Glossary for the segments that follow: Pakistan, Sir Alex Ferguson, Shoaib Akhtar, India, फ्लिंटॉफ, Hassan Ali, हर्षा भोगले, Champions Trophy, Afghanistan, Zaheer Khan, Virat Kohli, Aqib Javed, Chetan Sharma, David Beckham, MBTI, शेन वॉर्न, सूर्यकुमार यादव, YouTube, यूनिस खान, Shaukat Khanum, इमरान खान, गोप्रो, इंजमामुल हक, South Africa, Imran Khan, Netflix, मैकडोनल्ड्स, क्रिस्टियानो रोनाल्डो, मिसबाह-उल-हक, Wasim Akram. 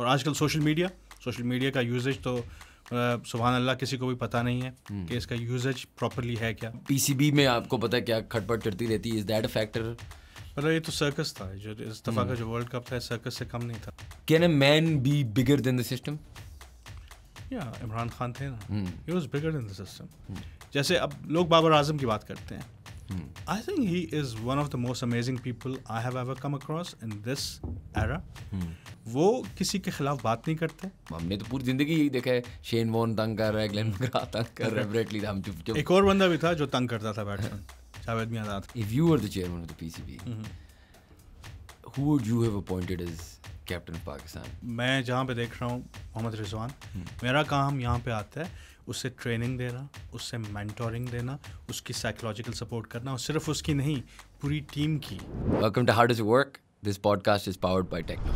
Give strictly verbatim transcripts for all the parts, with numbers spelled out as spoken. और आजकल social media social media का यूजेज तो सुभान अल्लाह किसी को भी पता नहीं है कि इसका यूजेज प्रॉपरली है क्या। पीसीबी में आपको पता है क्या खटपट चढ़ती रहती है, इज दैट अ फैक्टर? मतलब ये तो सर्कस था, जो इस दफ़ा का जो वर्ल्ड कप था सर्कस से कम नहीं था। Can a man be bigger than the system? या इमरान खान थे ना, he was bigger than the system. जैसे अब लोग बाबर आजम की बात करते हैं, I think he is one of the most amazing people I have ever come across in this era. वो किसी के खिलाफ बात नहीं करते, हमने तो पूरी जिंदगी यही देखा है। शेन वॉर्न तंग कर रहा है, ग्लेन मैग्राथ तंग कर रहा है, ब्रेटली हम चुप चुप। एक और बंदा भी था जो तंग करता था, batsman Javed Miandad. If you were the chairman of the PCB, who would you have appointed as captain of Pakistan? मैं जहाँ पे देख रहा हूँ मोहम्मद रिजवान, मेरा काम यहाँ पे आता है उससे ट्रेनिंग देना, उससे मेंटोरिंग देना, उसकी साइकोलॉजिकल सपोर्ट करना, और सिर्फ उसकी नहीं पूरी टीम की। Welcome to how does it work. This podcast is powered by Tecno.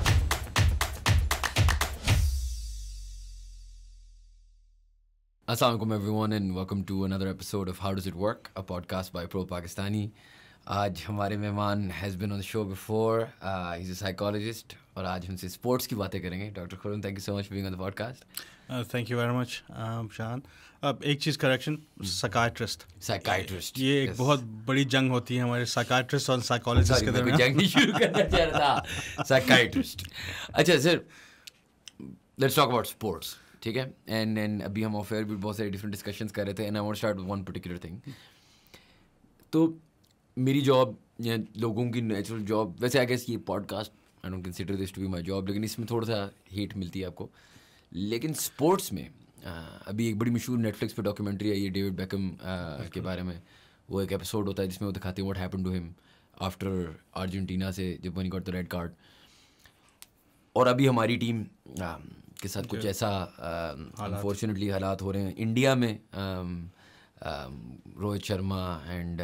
अस्सलाम वालेकुम everyone and welcome to another episode of how does it work, a podcast by pro Pakistani. आज हमारे मेहमान has been on the show before, he is a psychologist, और आज हमसे sports की बातें करेंगे। Doctor Khurram, thank you so much being on the podcast. Thank you very much Shaan. अब एक चीज़ करेक्शन, साइकाट्रिस्ट साइकाट्रिस्ट ये एक बहुत बड़ी जंग होती है हमारे साइकाट्रिस्ट और साइकोलॉजिस्ट के दरमियान। जंग नहीं शुरू करना चाह रहा था, साइकाट्रिस्ट। अच्छा sir, let's talk about sports, ठीक है? एंड एंड अभी हम ऑफ एयर भी बहुत सारे डिफरेंट डिस्कशंस कर रहे थे, and I want to start with one particular thing. तो मेरी जॉब या लोगों की नेचुरल जॉब, वैसे आई गेस ये podcast I don't consider this to be my job, लेकिन इसमें थोड़ा सा हेट मिलती है आपको। लेकिन स्पोर्ट्स में आ, अभी एक बड़ी मशहूर नेटफ्लिक्स पे डॉक्यूमेंट्री आई है डेविड बेकम के बारे में। वो एक एपिसोड होता है जिसमें वो दिखाते हैं what happened to him after Argentina से, जब one got the red card. और अभी हमारी टीम आ, के साथ कुछ ऐसा अनफॉर्चुनेटली हालात हो रहे हैं इंडिया में। Ah, Rohit Sharma and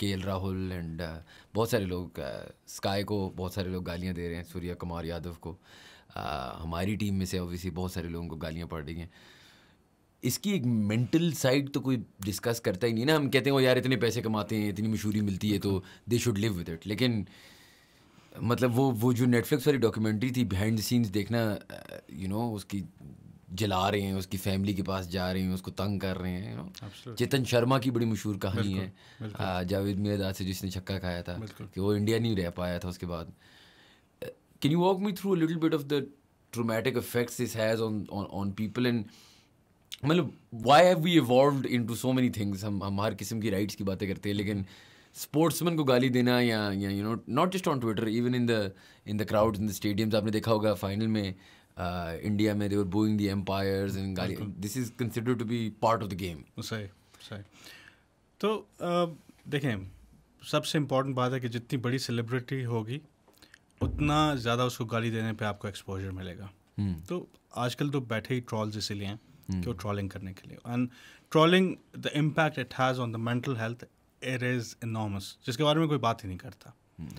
KL Rahul and बहुत सारे लोग स्काई को बहुत सारे लोग गालियां दे रहे हैं, सूर्यकुमार यादव को। हमारी टीम में से ऑब्वियसली बहुत सारे लोगों को गालियां पड़ रही हैं। इसकी एक मेंटल साइड तो कोई डिस्कस करता ही नहीं ना। हम कहते हैं वो यार इतने पैसे कमाते हैं, इतनी मशहूरी मिलती है, तो they should live with it. लेकिन मतलब वो वो जो नेटफ्लिक्स वाली डॉक्यूमेंट्री थी, बिहाइंड द सीन्स देखना, यू नो, उसकी जला रहे हैं, उसकी फैमिली के पास जा रहे हैं, उसको तंग कर रहे हैं। Absolutely. चेतन शर्मा की बड़ी मशहूर कहानी है, आ, जावेद मियांदाद से जिसने छक्का खाया था, कि वो इंडिया नहीं रह पाया था उसके बाद। Can you walk me through little bit of the traumatic effects this has on on people, and मतलब why have we evolved into so many things? हम हम हर किस्म की राइट्स की बातें करते हैं, लेकिन स्पोर्ट्समैन को गाली देना, या you know, not just on Twitter, even in the in the crowd in the stadiums. आपने देखा होगा फाइनल में Uh, India में they were booing the empires and Gali. This is considered to be part of the game. सही सही। तो देखें, सबसे इम्पॉर्टेंट बात है कि जितनी बड़ी सेलिब्रिटी होगी उतना ज़्यादा उसको गाली देने पे आपको एक्सपोजर मिलेगा। hmm. तो आजकल तो बैठे ही ट्रॉल्स इसीलिए हैं hmm. कि वो ट्रॉलिंग करने के लिए। And trolling, the impact it has on the mental health, it is enormous, जिसके बारे में कोई बात ही नहीं करता। hmm.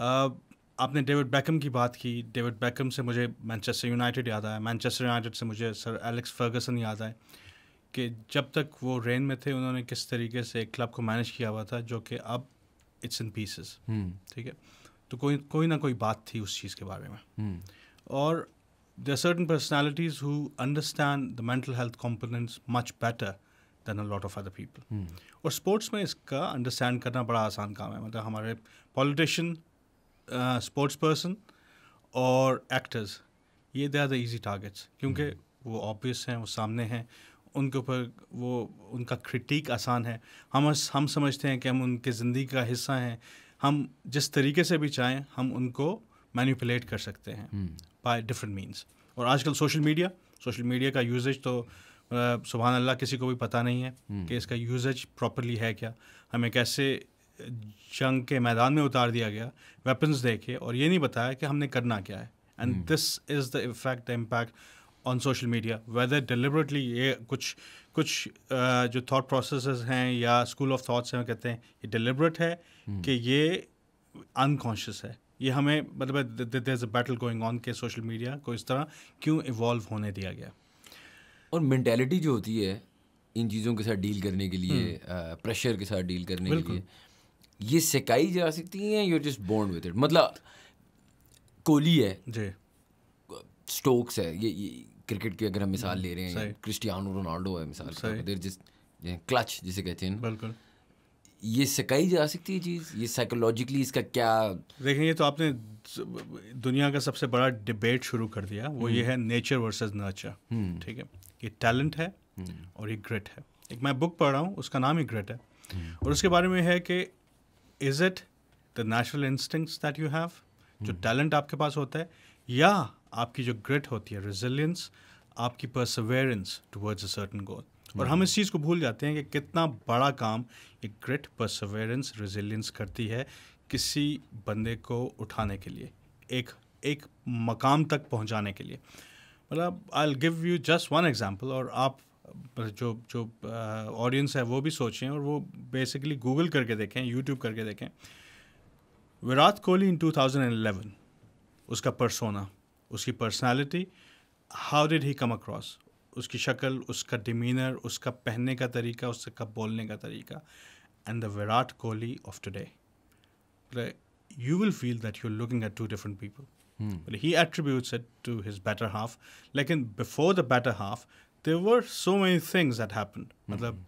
uh, आपने डेविड बेकम की बात की। डेविड बेकम से मुझे मैनचेस्टर यूनाइटेड याद आया, मैनचेस्टर यूनाइटेड से मुझे सर एलेक्स फर्गसन याद आए, कि जब तक वो रेन में थे उन्होंने किस तरीके से क्लब को मैनेज किया हुआ था, जो कि अब इट्स इन पीसेस, ठीक है? तो कोई कोई ना कोई बात थी उस चीज़ के बारे में। hmm. और there certain personalities who understand the mental health components much better than a lot of other people. और स्पोर्ट्स में इसका अंडरस्टैंड करना बड़ा आसान काम है। मतलब हमारे पॉलिटिशियन, स्पोर्ट्स पर्सन और एक्टर्स, ये they are the easy targets, क्योंकि वो ऑब्वियस हैं, वो सामने हैं, उनके ऊपर वो उनका क्रिटिक आसान है। हम हम समझते हैं कि हम उनके ज़िंदगी का हिस्सा हैं, हम जिस तरीके से भी चाहें हम उनको मैनिपुलेट कर सकते हैं बाय डिफरेंट मीन्स। और आजकल सोशल मीडिया सोशल मीडिया का यूजेज तो सुभान अल्लाह किसी को भी पता नहीं है hmm. कि इसका यूजेज प्रॉपरली है क्या। हमें कैसे जंग के मैदान में उतार दिया गया वेपन्स देके, और ये नहीं बताया कि हमने करना क्या है। And this is the effect, the impact on social media, whether deliberately ये कुछ कुछ uh, जो थॉट प्रोसेसेस हैं या स्कूल ऑफ थॉट्स हैं, कहते हैं ये डिलिबरेट है hmm. कि ये अनकॉन्शियस है। ये हमें मतलब there is a battle going on के सोशल मीडिया को इस तरह क्यों इवॉल्व होने दिया गया। और मेंटेलिटी जो होती है इन चीज़ों के साथ डील करने के लिए, प्रेशर hmm. uh, के साथ डील करने के लिए, ये सिखाई जा सकती है। You are just born with it. मतलब कोहली है, स्टोक्स है, ये, ये क्रिकेट की अगर हम मिसाल ले रहे हैं, क्रिस्टियानो रोनाल्डो है मिसाल, देर जिस क्लच जिसे कहते हैं, बिल्कुल ये सिखाई जा सकती है चीज़, ये साइकोलॉजिकली इसका क्या देखें। ये तो आपने दुनिया का सबसे बड़ा डिबेट शुरू कर दिया, वो ये है नेचर वर्सेस नर्चर, ठीक है, ये टैलेंट है और ये ग्रेट है। एक मैं बुक पढ़ रहा हूँ उसका नाम ही ग्रेट है, और उसके बारे में है कि is it the natural instincts that you have, जो टैलेंट आपके पास होता है, या आपकी जो ग्रेट होती है, रेजिलियंस, आपकी perseverance towards a certain goal. और हम इस चीज़ को भूल जाते हैं कि कितना बड़ा काम एक ग्रेट, परसिवेरेंस, रेजिलियंस करती है किसी बंदे को उठाने के लिए, एक एक मकाम तक पहुंचाने के लिए। मतलब I will give you just one example, और आप जो जो ऑडियंस है वो भी सोचें, और वो बेसिकली गूगल करके देखें, यूट्यूब करके देखें। Virat Kohli in two thousand eleven, उसका पर्सोना, उसकी personality, how did he come across, उसकी शक्ल, उसका डिमीनर, उसका पहनने का तरीका, उसका बोलने का तरीका, and the Virat Kohli of today, you will feel that you are looking at two different people. He attributes it to his better half, लेकिन before the better half there were so many things that happened. मतलब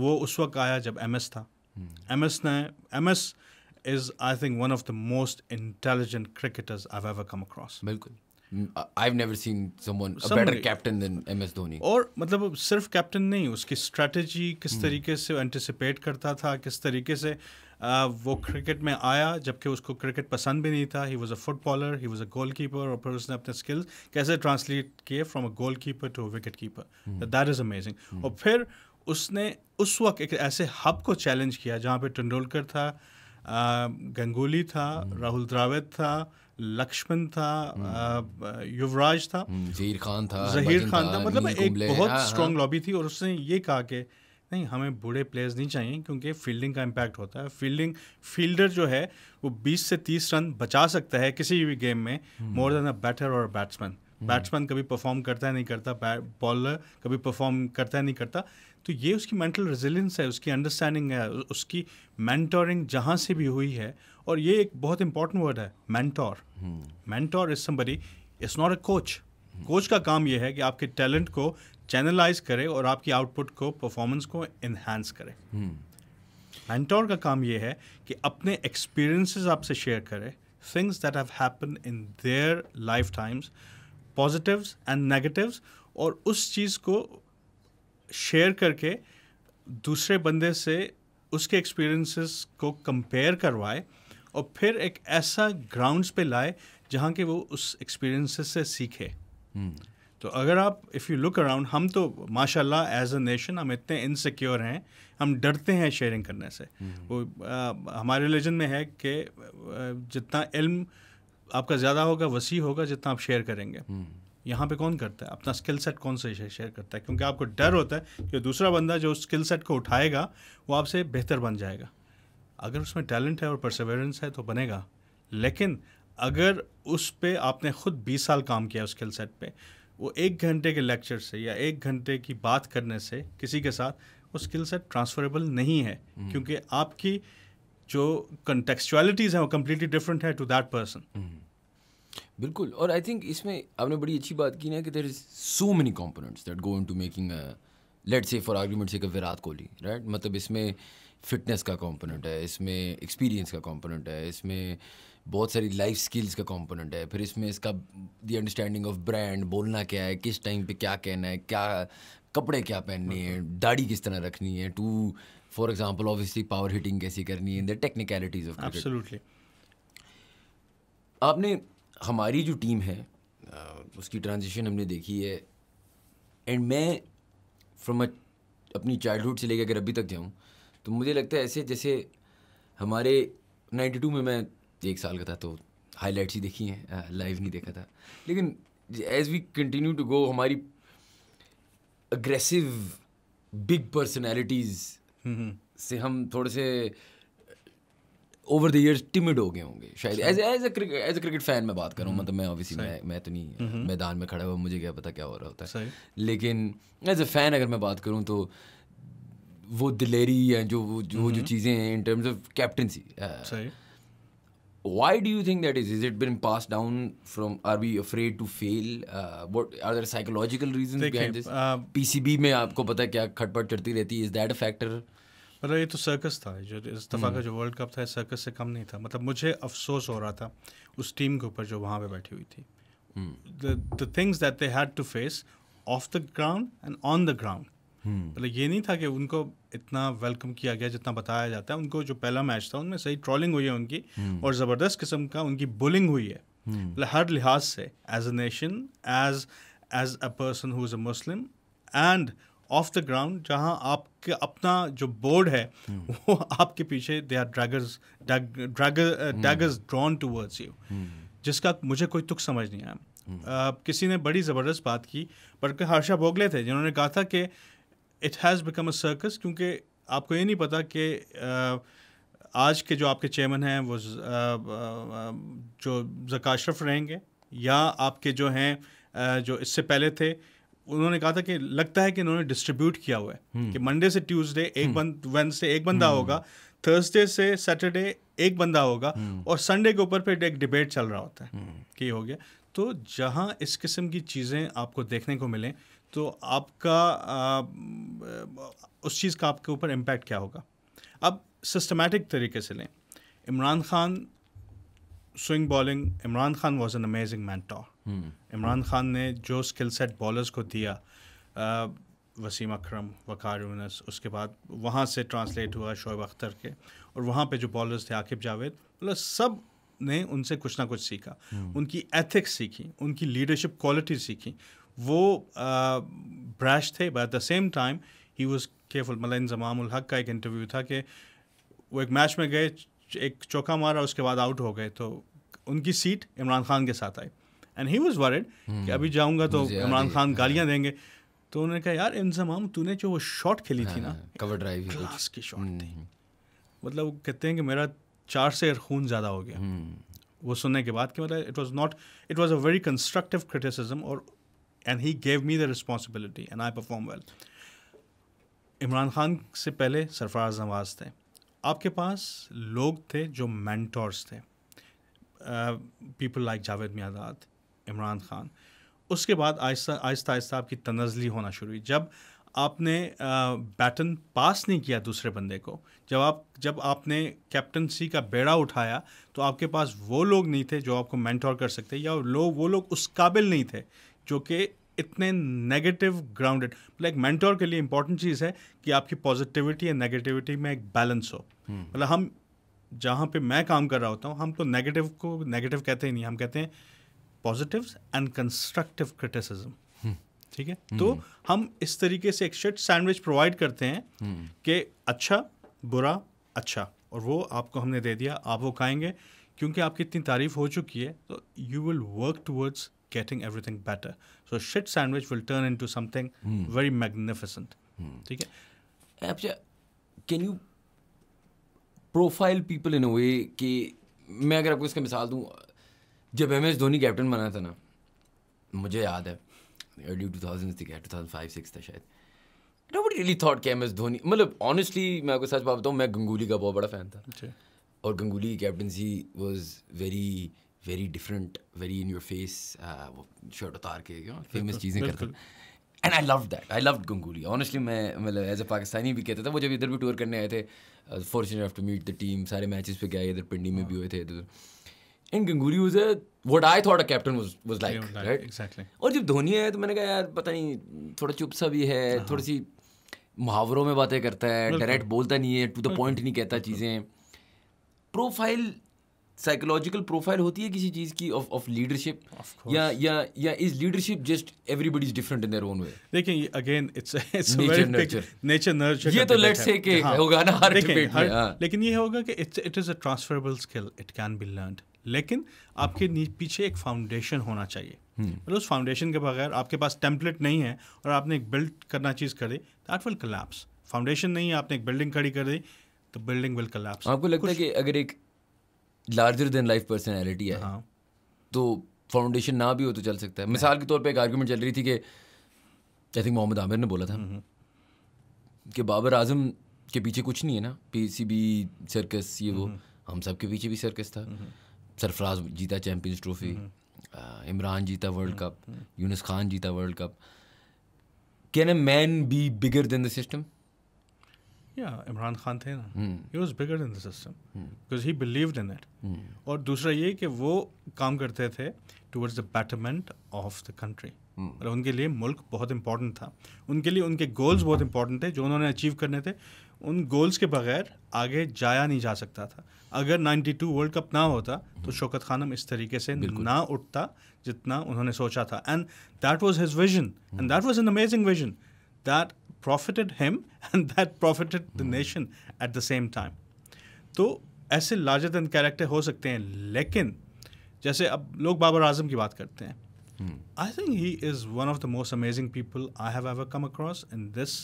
वो उस वक्त आया जब M S था, M S ने, M S is I think one of the most intelligent cricketers I have ever come across. बिल्कुल, I've never seen someone a Somebody. better captain than M S Dhoni. और मतलब सिर्फ captain नहीं, उसकी strategy किस hmm. तरीके से anticipate करता था, किस तरीके से आ, वो क्रिकेट में आया जबकि उसको क्रिकेट पसंद भी नहीं था। He was a footballer, he was a goal keeper, और फिर उसने अपने स्किल्स कैसे ट्रांसलेट किए from a goal keeper to wicket keeper, that is amazing. और फिर उसने उस वक्त एक ऐसे हब को चैलेंज किया जहाँ पे तेंदुलकर था, आ, गंगुली था, hmm. राहुल द्राविड था, लक्ष्मण था, युवराज था, जहीर खान था, जहीर खान था, था मतलब एक बहुत स्ट्रॉन्ग लॉबी थी। और उसने ये कहा कि नहीं, हमें बूढ़े प्लेयर्स नहीं चाहिए, क्योंकि फील्डिंग का इम्पैक्ट होता है। फील्डिंग फील्डर जो है वो बीस से तीस रन बचा सकता है किसी भी गेम में, मोर देन अ बैटर और बैट्समैन। बैट्समैन कभी परफॉर्म करता है नहीं करता, बॉलर कभी परफॉर्म करता है नहीं करता, तो ये उसकी मेंटल रेजिलियंस है, उसकी अंडरस्टैंडिंग है, उसकी मेंटोरिंग जहाँ से भी हुई है। और ये एक बहुत इंपॉर्टेंट वर्ड है, mentor. Mentor is somebody, it's not a coach. Coach का काम ये है कि आपके टैलेंट को चैनलाइज करे और आपकी आउटपुट को, परफॉर्मेंस को इन्हांस करे। मेंटोर का काम ये है कि अपने एक्सपीरियंसेस आपसे शेयर करे, things that have happen in their life times, positives and negatives, और उस चीज़ को शेयर करके दूसरे बंदे से उसके एक्सपीरियंसेस को कंपेयर करवाए, और फिर एक ऐसा ग्राउंड्स पे लाए जहाँ के वो उस एक्सपीरियंसेस से सीखे। hmm. तो अगर आप, इफ़ यू लुक अराउंड, हम तो माशाल्लाह एज अ नेशन हम इतने इनसिक्योर हैं, हम डरते हैं शेयरिंग करने से। hmm. वो आ, हमारे रिलीजन में है कि जितना इल्म आपका ज़्यादा होगा, वसी होगा, जितना आप शेयर करेंगे। hmm. यहाँ पे कौन करता है, अपना स्किल सेट कौन से शेयर करता है, क्योंकि आपको डर होता है कि दूसरा बंदा जो स्किल सेट को उठाएगा वो आपसे बेहतर बन जाएगा। अगर उसमें टैलेंट है और परसिवेरेंस है तो बनेगा, लेकिन अगर उस पे आपने खुद बीस साल काम किया उस स्किल सेट पे, वो एक घंटे के लेक्चर से या एक घंटे की बात करने से किसी के साथ वो स्किल सेट ट्रांसफरेबल नहीं है, hmm. क्योंकि आपकी जो कंटेक्चुअलिटीज़ हैं वो कम्प्लीटली डिफरेंट है टू दैट पर्सन। बिल्कुल, और आई थिंक इसमें आपने बड़ी अच्छी बात की ना कि there is so many components that go into making, let's say for argument से विराट कोहली, राइट। मतलब इसमें फिटनेस का कंपोनेंट है, इसमें एक्सपीरियंस का कंपोनेंट है, इसमें बहुत सारी लाइफ स्किल्स का कंपोनेंट है, फिर इसमें इसका द अंडरस्टैंडिंग ऑफ ब्रांड, बोलना क्या है, किस टाइम पे क्या कहना है, क्या कपड़े क्या पहनने हैं, दाढ़ी किस तरह रखनी है, to for example obviously power hitting कैसी करनी है, the technicalities of cricket. Absolutely, आपने हमारी जो टीम है उसकी ट्रांजिशन हमने देखी है, एंड मैं फ्रॉम अपनी चाइल्डहुड से लेकर अगर अभी तक जाऊँ तो मुझे लगता है ऐसे जैसे हमारे नाइन्टी टू में मैं एक साल का था तो हाईलाइट्स ही देखी हैं, लाइव नहीं देखा था, लेकिन as we continue to go हमारी अग्रेसिव बिग पर्सनैलिटीज़ से हम थोड़े से ओवर द ईयर्स टिमिड हो गए होंगे शायद, as as as a cricket fan मैं बात कर रहा हूँ। मतलब मैं ऑब्वियसली मैं मैं तो नहीं मैदान में खड़ा हुआ, मुझे क्या पता क्या हो रहा होता है, लेकिन एज अ फैन अगर मैं बात करूँ तो वो दिलेरी या जो जो जो चीज़ें हैं in terms of captaincy, Why do you think that is? Is it been passed down from? Are we afraid to fail? Uh, what are there psychological reasons behind this? Uh, P C B में आपको पता है क्या खटपट चढ़ती रहती है? Is that a factor? मतलब ये तो सर्कस था, जो इस दफ़ा का जो वर्ल्ड कप था सर्कस से कम नहीं था. मतलब मुझे अफसोस हो रहा था उस टीम के ऊपर जो वहाँ पे बैठी हुई थी. The things that they had to face off the ground and on the ground. मतलब ये नहीं था कि उनको इतना वेलकम किया गया जितना बताया जाता है. उनको जो पहला मैच था उनमें सही ट्रॉलिंग हुई है उनकी hmm. और ज़बरदस्त किस्म का उनकी बुलिंग हुई है. मतलब hmm. हर लिहाज से as a nation, as as a person who is a Muslim, and of the ground जहाँ आपके अपना जो बोर्ड है hmm. वो आपके पीछे they are daggers daggers drawn towards you, जिसका मुझे कोई तुक समझ नहीं आया. uh, किसी ने बड़ी ज़बरदस्त बात की, बल्कि हर्षा भोगले थे जिन्होंने कहा था कि it has become a circus, क्योंकि आपको ये नहीं पता कि आज के जो आपके चेयरमैन हैं वो जो ज़का अशरफ रहेंगे या आपके जो हैं जो इससे पहले थे. उन्होंने कहा था कि लगता है कि इन्होंने डिस्ट्रीब्यूट किया हुआ है कि मंडे से ट्यूसडे एक बंद वेडनेसडे एक बंदा होगा, थर्सडे से सैटरडे एक बंदा होगा, और संडे के ऊपर फिर एक डिबेट चल रहा होता है कि हो गया. तो जहाँ इस किस्म की चीज़ें आपको देखने को मिलें तो आपका आ, उस चीज़ का आपके ऊपर इम्पैक्ट क्या होगा. अब सिस्टमेटिक तरीके से लें, इमरान खान swing bowling, इमरान खान was an amazing mentor. इमरान खान ने जो स्किल सेट बॉलर्स को दिया, आ, वसीम अकरम, वकार यूनस, उसके बाद वहाँ से ट्रांसलेट हुआ शोएब अख्तर के, और वहाँ पे जो बॉलर्स थे आकिब जावेद, मतलब सब ने उनसे कुछ ना कुछ सीखा. hmm. उनकी एथिक्स सीखी, उनकी लीडरशिप क्वालिटी सीखी. वो ब्रश थे, but at the same time he was careful. मतलब इंजमामुल हक का एक इंटरव्यू था कि वो एक मैच में गए, एक चौका मारा, उसके बाद आउट हो गए, तो उनकी सीट इमरान खान के साथ आई, एंड ही वाज वरिड कि अभी जाऊंगा तो इमरान खान गालियाँ देंगे. तो उन्होंने कहा, यार इंजमाम, तूने जो वो शॉट खेली थी ना, कवर ड्राइव क्लास की शॉट थी. मतलब वो कहते हैं कि मेरा चार से खून ज़्यादा हो गया वो सुनने के बाद कि मतलब it was not it was a very constructive criticism, और and he gave me the responsibility and I performed well. इमरान खान से पहले सरफराज नवाज थे. आपके पास लोग थे जो mentors थे, people like जावेद मियांदाद, इमरान खान. उसके बाद आहिस्ता आहिस्ता आहिस्ता आपकी तनज़ली होना शुरू हुई. जब आपने बैटन पास नहीं किया दूसरे बंदे को, जब आप जब आपने कैप्टनसी का बेड़ा उठाया, तो आपके पास वो लोग नहीं थे जो आपको mentor कर सकते, या लोग वो लोग उस काबिल नहीं थे जो कि इतने नेगेटिव ग्राउंडेड. लाइक मेंटोर के लिए इंपॉर्टेंट चीज़ है कि आपकी पॉजिटिविटी या नेगेटिविटी में एक बैलेंस हो. मतलब hmm. हम जहाँ पे मैं काम कर रहा होता हूँ, हम तो नेगेटिव को नेगेटिव कहते ही नहीं, हम कहते हैं पॉजिटिव्स एंड कंस्ट्रक्टिव क्रिटिसिज्म. ठीक है, hmm. तो हम इस तरीके से एक शिट सैंडविच प्रोवाइड करते हैं hmm. कि अच्छा, बुरा, अच्छा, और वो आपको हमने दे दिया, आप वो खाएंगे क्योंकि आपकी इतनी तारीफ हो चुकी है. तो you will work towards getting everything better. So shit sandwich will turn into something hmm. very magnificent. ठीक है. अच्छा, can you profile people in a way कि मैं अगर आपको इसका मिसाल दूँ, जब एम एस धोनी कैप्टन बना था ना, मुझे याद है अर्ली टू थाउजेंड थी, टू थाउजेंड फाइव सिक्स था शायद. Nobody really thought कि एम एस धोनी, मतलब ऑनेस्टली मैं आपको सच बात बताऊँ, मैं गंगुली का बहुत बड़ा फ़ैन था, और गंगुली की captaincy was very very different, very in your face, वो शर्ट उतार के यू नो फेमस चीज़ें करता, and I love that, I love Ganguly honestly. मैं मतलब एज ए पाकिस्तानी भी कहता था. वो जब इधर भी टूर करने आए थे, fortunate have to meet the team, सारे मैचेस पे गए, इधर पिंडी में भी हुए थे. And Ganguly was a what I thought a captain was like, right, exactly. और जब धोनी आया तो मैंने कहा यार पता नहीं, थोड़ा चुप सा भी है, थोड़ी सी मुहावरों में बातें करता है, डायरेक्ट बोलता नहीं है, टू द पॉइंट नहीं कहता चीज़ें. प्रोफाइल, साइकोलॉजिकल प्रोफाइल होती है किसी चीज़ की, ऑफ ऑफ लीडरशिप, या या या is leadership just everybody is different in their own way. देखिए again it's it's very nature nurture. ये तो लेट्स से के होगा ना हर डिबेट में, लेकिन ये होगा कि it's it is a transferable skill, it can be learned, लेकिन आपके पीछे एक फाउंडेशन होना चाहिए. मतलब उस फाउंडेशन के बगैर आपके पास टेम्पलेट नहीं है और आपने एक बिल्ड करना चीज़ कर दी, दैट विल कोलैप्स. फाउंडेशन नहीं है, आपने एक बिल्डिंग खड़ी कर दी तो बिल्डिंग विल कोलैप्स. आपको लगता है कि अगर एक लार्जर देन लाइफ पर्सनैलिटी है, हाँ, तो फाउंडेशन ना भी हो तो चल सकता है. मिसाल के तौर पे एक आर्ग्यूमेंट चल रही थी कि आई थिंक मोहम्मद आमिर ने बोला था कि बाबर आजम के पीछे कुछ नहीं है ना, पीसीबी सर्कस, ये वो, हम सब के पीछे भी सर्कस था. सरफराज जीता चैम्पियंस ट्रॉफी, इमरान जीता वर्ल्ड कप, यूनिस खान जीता world cup. Can a man be bigger than the system? या इमरान खान थे ना, he was bigger than the system because he believed in it. और दूसरा ये कि वो काम करते थे towards the betterment of the country. मतलब उनके लिए मुल्क बहुत इंपॉर्टेंट था, उनके लिए उनके गोल्स बहुत इंपॉर्टेंट थे जो उन्होंने अचीव करने थे. उन गोल्स के बगैर आगे जाया नहीं जा सकता था. अगर नाइन्टी टू वर्ल्ड कप ना होता तो शौकत खानम इस तरीके से ना उठता जितना उन्होंने सोचा था. And that was his vision and that was an amazing vision that profited him and that profited the nation at the same time. तो ऐसे लार्जर दैन कैरेक्टर हो सकते हैं. लेकिन जैसे अब लोग बाबर आजम की बात करते हैं, I think he is one of the most amazing people I have ever come across in this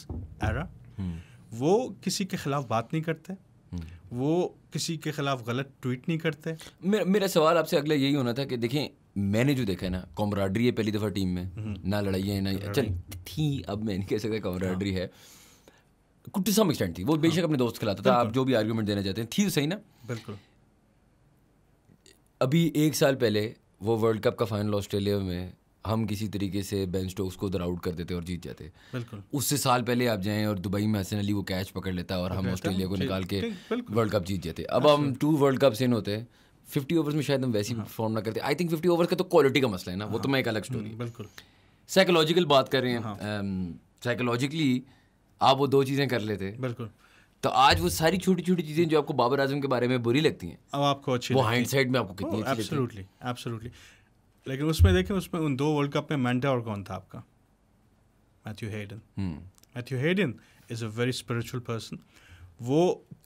era. Hmm. वो किसी के खिलाफ बात नहीं करते, hmm. वो किसी के खिलाफ गलत ट्वीट नहीं करते. मेरा मेरा सवाल आपसे अगला यही होना था कि देखें, मैंने जो देखा है ना, कॉमराडरी है पहली दफ़ा टीम में, hmm. ना लड़ाई है ना चल थी, अब मैं नहीं कह सकता कॉमराडरी है, कुछ टू सम एक्सटेंट थी. वो बेशक अपने दोस्त खिलाता था, आप जो भी आर्ग्यूमेंट देना चाहते हैं थी सही ना. बिल्कुल. अभी एक साल पहले वो वर्ल्ड कप का फाइनल ऑस्ट्रेलिया में हम किसी तरीके से बेन स्टोक्स को उधर आउट कर देते और जीत जाते. बिल्कुल. उससे साल पहले आप जाएं और दुबई में हसन अली वो कैच पकड़ लेता और हम ऑस्ट्रेलिया को निकाल के वर्ल्ड कप जीत जाते. अब हम टू वर्ल्ड कप इन होते हैं, फिफ्टी ओवर्स में शायद हम वैसी परफॉर्म ना करते. आई थिंक फिफ्टी ओवर्स का तो क्वालिटी का मसला है ना, वो तो मैं एक अलग स्टोरी. बिल्कुल. साइकोलॉजिकल बात कर रहे हैं, साइकोलॉजिकली आप वो दो चीज़ें कर लेते. बिल्कुल. तो आज वो सारी छोटी छोटी चीज़ें जो आपको बाबर आजम के बारे में बुरी लगती हैं, अब आपको अच्छी, वो हाइंडसाइट में आपको कितनी अच्छी लगती है? Absolutely, absolutely. लेकिन उसमें देखें, उसमें उन दो वर्ल्ड कप में मेंटर कौन था आपका? Matthew Hayden. Matthew Hayden is a very spiritual person. वो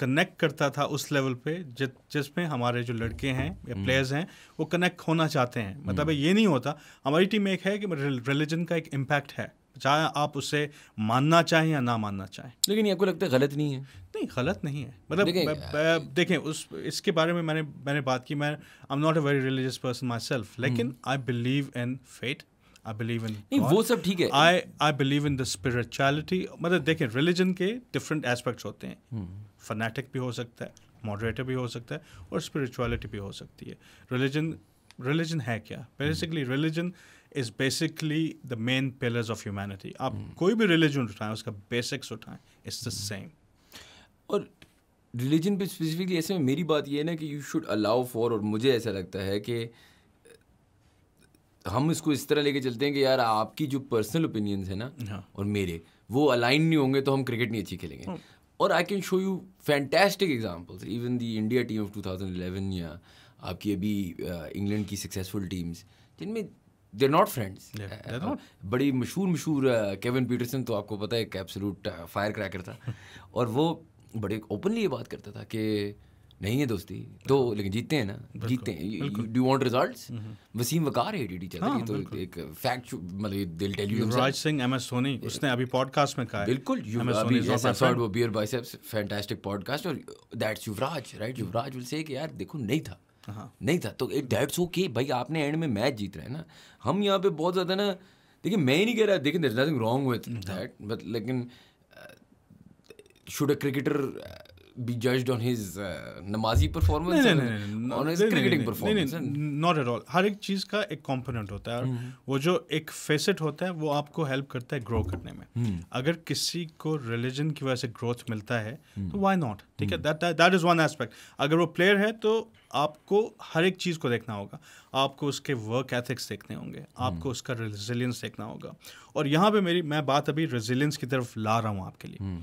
कनेक्ट करता था उस लेवल पे जिस जिसमें हमारे जो लड़के हैं या प्लेयर्स हैं वो कनेक्ट होना चाहते हैं. मतलब ये नहीं होता, हमारी टीम में एक है कि रिलीजन का एक इम्पैक्ट है, चाहे आप उसे मानना चाहें या ना मानना चाहें. लेकिन ये आपको लगता है गलत नहीं है? नहीं, गलत नहीं है. मतलब देखें, उस इसके बारे में मैंने मैंने बात की. मैं I am not a very religious person myself, लेकिन I believe in faith, I believe in, वो सब ठीक है. I I believe in the spirituality. मतलब देखें, रिलीजन के डिफरेंट एस्पेक्ट्स होते हैं. फनेटिक भी हो सकता है, मॉडरेटर भी हो सकता है, और स्पिरिचुअलिटी भी हो सकती है. रिलीजन रिलीजन है क्या? Basically religion is basically the main pillars of humanity. आप hmm. कोई भी रिलीजन उठाएं, उसका बेसिक्स उठाएं, इट्स द सेम. और रिलीजन पे स्पेसिफिकली ऐसे में मेरी बात ये है ना कि यू शुड अलाउ फॉर, और मुझे ऐसा लगता है कि हम इसको इस तरह लेके चलते हैं कि यार आपकी जो पर्सनल ओपिनियंस है ना yeah. और मेरे वो अलाइन नहीं होंगे तो हम क्रिकेट नहीं अच्छी खेलेंगे. oh. और I can show you fantastic examples, even the India team of two thousand eleven या आपकी अभी इंग्लैंड uh, की सक्सेसफुल टीम्स जिनमें They're not friends. Yeah, uh, they're not. बड़ी मशहूर मशहूर केविन पीटरसन तो आपको पता है एक एब्सोल्यूट फायर क्रैकर था और वो बड़े ओपनली ये बात करता था कि नहीं है दोस्ती तो लेकिन जीतते हैं ना, जीतते हैं. Do want results? Wasim Waqar hated each other, ये तो एक फैक्ट. मतलब दिल tell you. Raj Singh, MS Dhoni, उसने अभी पॉडकास्ट में कहा है. बिल्कुल. एपिसोड वो बियर बाइसेप्स फैंटास्टिक पॉडकास्ट, और that's Yuvraj, right? Yuvraj will say कि यार देखो नहीं था, नहीं था तो डेट्स ओके भाई, आपने एंड में मैच जीत रहे हैं ना. हम यहाँ पे बहुत ज़्यादा ना, देखिए मैं ही नहीं कह रहा, देखिए there is nothing wrong with that, but लेकिन should a cricketer be judged on his नमाजी performance on his cricketing performance? Not at all. हर एक चीज़ का एक कंपोनेंट होता है, और वो जो एक फेसेट होता है वो आपको हेल्प करता है ग्रो करने में. अगर किसी को रिलीजन की वजह से ग्रोथ मिलता है तो व्हाई नॉट? ठीक है, that that is one aspect. अगर वो प्लेयर है तो आपको हर एक चीज़ को देखना होगा, आपको उसके वर्क एथिक्स देखने होंगे, आपको उसका रेजिलियंस देखना होगा. और यहाँ पे मेरी मैं बात अभी रेजिलियंस की तरफ ला रहा हूँ आपके लिए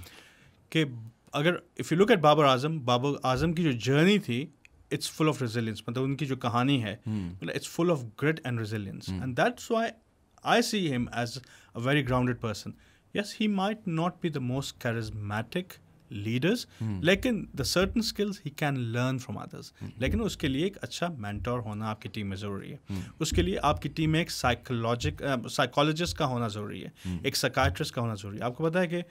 कि अगर if you look at Babar Azam, Babar Azam की जो जर्नी थी इट्स फुल ऑफ रेजिलियंस. मतलब उनकी जो कहानी है मतलब it's full of grit and resilience, and that's why I see him as a very grounded person. Yes, he might not be the most charismatic leaders, लेकिन the certain skills he can learn from others. लेकिन उसके लिए एक अच्छा mentor होना आपकी team में ज़रूरी है. hmm. उसके लिए आपकी टीम में एक साइकोलॉजिक साइकोलॉजिस्ट का होना ज़रूरी है, hmm. एक साइकाइट्रिस्ट का होना ज़रूरी है. आपको पता है कि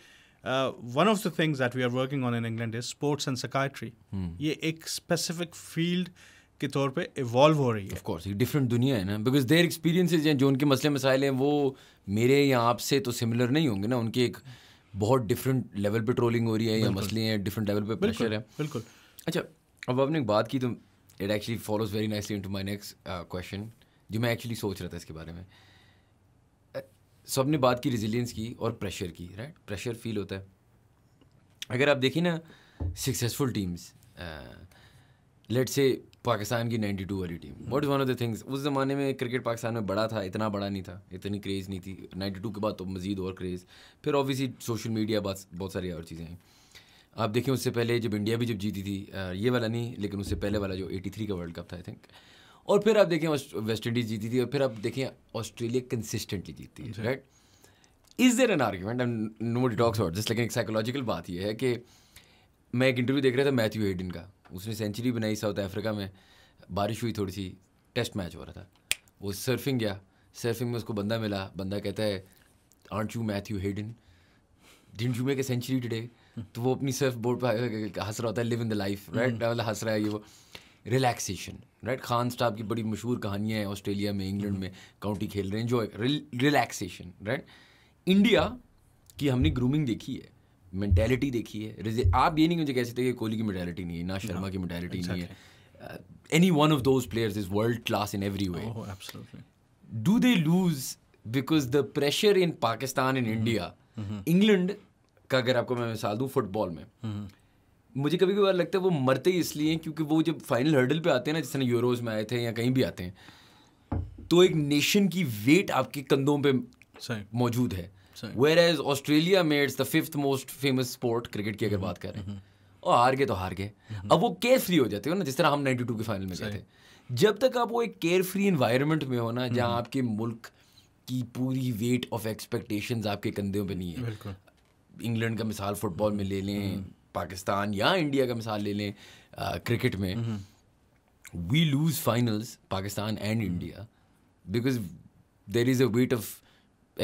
one of the things that we are working on in England is sports and psychiatry. ये एक स्पेसिफिक फील्ड के तौर पे इवॉल्व हो रही है. ऑफ कोर्स, ये डिफरेंट दुनिया है ना, बिकॉज देयर एक्सपीरियंसेस हैं, जो उनके मसले मसाइल हैं वो मेरे या आपसे तो सिमिलर नहीं होंगे ना. उनकी एक बहुत डिफरेंट लेवल पे ट्रोलिंग हो रही है या मसले हैं, डिफरेंट लेवल पे प्रेशर है. बिल्कुल. अच्छा, अब आपने एक बात की तो it actually follows very nicely into my next question जो मैं एक्चुअली सोच रहा था इसके बारे में. सब ने बात की रिजिलियंस की और प्रेशर की, राइट right? प्रेशर फील होता है. अगर आप देखें ना successful teams, let's say Pakistan की नाइंटी टू वाली टीम, what is one of the things. उस ज़माने में क्रिकेट पाकिस्तान में बड़ा था, इतना बड़ा नहीं था, इतनी क्रेज़ नहीं थी. नाइंटी टू के बाद तो मज़ीद और क्रेज़, फिर ऑब्वियसली सोशल मीडिया, बात बहुत सारी और चीज़ें हैं. आप देखें उससे पहले जब इंडिया भी जब जीती थी, ये वाला नहीं लेकिन उससे पहले वाला जो एटी थ्री का वर्ल्ड कप था आई थिंक, और फिर आप देखें वेस्ट इंडीज़ जीती थी, और फिर आप देखें ऑस्ट्रेलिया कंसिस्टेंटली जीतती है, right. Is there an argument, and nobody talks about this, लेकिन एक साइकोलॉजिकल बात यह है कि मैं एक इंटरव्यू देख रहा था मैथ्यू हेडन का, उसने सेंचुरी बनाई साउथ अफ्रीका में, बारिश हुई थोड़ी सी, टेस्ट मैच हो रहा था, वो सर्फिंग गया, सर्फिंग में उसको बंदा मिला, बंदा कहता है aren't you Matthew Hayden, didn't you make a century today. तो वो अपनी सर्फ बोर्ड पर हंस रहा होता है, live in the life, right, हंस रहा है ये वो रिलैक्सेशन, राइट. खान साहब की बड़ी मशहूर कहानियाँ हैं, ऑस्ट्रेलिया में, इंग्लैंड में काउंटी खेल रहे हैं, एंजॉय, रिलैक्सेशन, राइट. इंडिया की हमने ग्रूमिंग देखी है, मेंटेलिटी देखी है. आप ये नहीं मुझे कह सकते कि कोहली की मेंटेलिटी नहीं है, ना शर्मा की मेंटेलिटी exactly. नहीं है. Any one of those players is world class in every way. Do they lose because the pressure in Pakistan and India. England का अगर आपको मैं मिसाल दूं फुटबॉल में, mm-hmm. मुझे कभी कभी लगता है वो मरते ही इसलिए क्योंकि वो जब फाइनल हर्डल पे आते हैं ना, जिस तरह यूरोज में आए थे या कहीं भी आते हैं, तो एक नेशन की वेट आपके कंधों पे मौजूद है. Whereas Australia में it's the fifth most famous sport, cricket की अगर बात करें, और हार गए तो हार गए. अब वो केयर फ्री हो जाते हो ना, जिस तरह हम नाइंटी टू के फाइनल में गए थे. जब तक आप वो एक केयर फ्री इन्वायरमेंट में हो ना, जहाँ आपके मुल्क की पूरी वेट ऑफ एक्सपेक्टेशंस आपके कंधों पे नहीं है. इंग्लैंड का मिसाल फुटबॉल में ले लें, पाकिस्तान या इंडिया का मिसाल ले लें क्रिकेट में, we lose finals Pakistan and India because there is a weight of